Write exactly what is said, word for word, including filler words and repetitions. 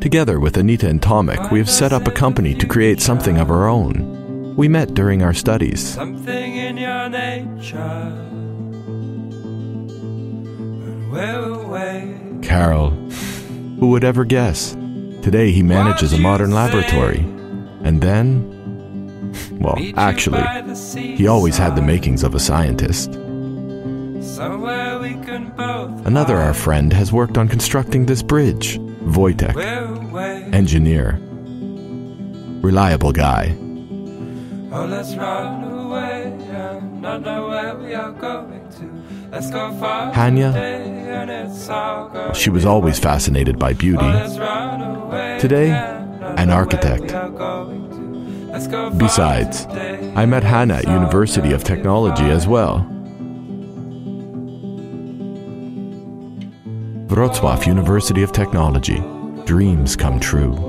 Together with Anita and Tomek, we have set up a company to create something of our own. We met during our studies. Something in your nature. And we're away. Carol. Who would ever guess? Today he manages a modern laboratory. And then... Well, actually, he always had the makings of a scientist. Another our friend has worked on constructing this bridge. Voitek, engineer, reliable guy. Oh, let's run away, yeah. Not know where we are going to. Let's go far. Hanya, well, she was always fascinated by beauty. Oh, away, today, yeah. An architect. Besides, I met Hanna at University of Technology as well. Wrocław University of Technology. Dreams come true.